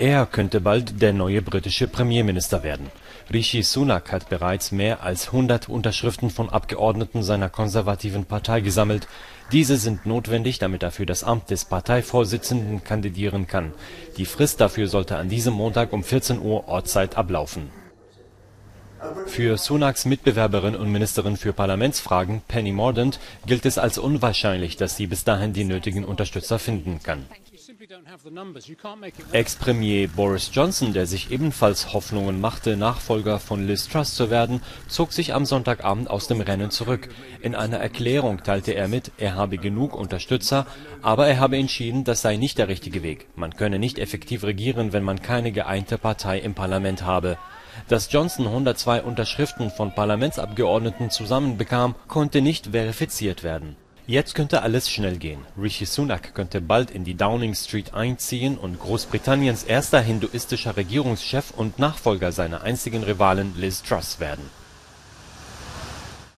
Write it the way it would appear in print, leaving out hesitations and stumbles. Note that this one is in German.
Er könnte bald der neue britische Premierminister werden. Rishi Sunak hat bereits mehr als 100 Unterschriften von Abgeordneten seiner konservativen Partei gesammelt. Diese sind notwendig, damit er für das Amt des Parteivorsitzenden kandidieren kann. Die Frist dafür sollte an diesem Montag um 14 Uhr Ortszeit ablaufen. Für Sunaks Mitbewerberin und Ministerin für Parlamentsfragen, Penny Mordaunt, gilt es als unwahrscheinlich, dass sie bis dahin die nötigen Unterstützer finden kann. Ex-Premier Boris Johnson, der sich ebenfalls Hoffnungen machte, Nachfolger von Liz Truss zu werden, zog sich am Sonntagabend aus dem Rennen zurück. In einer Erklärung teilte er mit, er habe genug Unterstützer, aber er habe entschieden, das sei nicht der richtige Weg. Man könne nicht effektiv regieren, wenn man keine geeinte Partei im Parlament habe. Dass Johnson 102 Unterschriften von Parlamentsabgeordneten zusammenbekam, konnte nicht verifiziert werden. Jetzt könnte alles schnell gehen. Rishi Sunak könnte bald in die Downing Street einziehen und Großbritanniens erster hinduistischer Regierungschef und Nachfolger seiner einzigen Rivalin Liz Truss werden.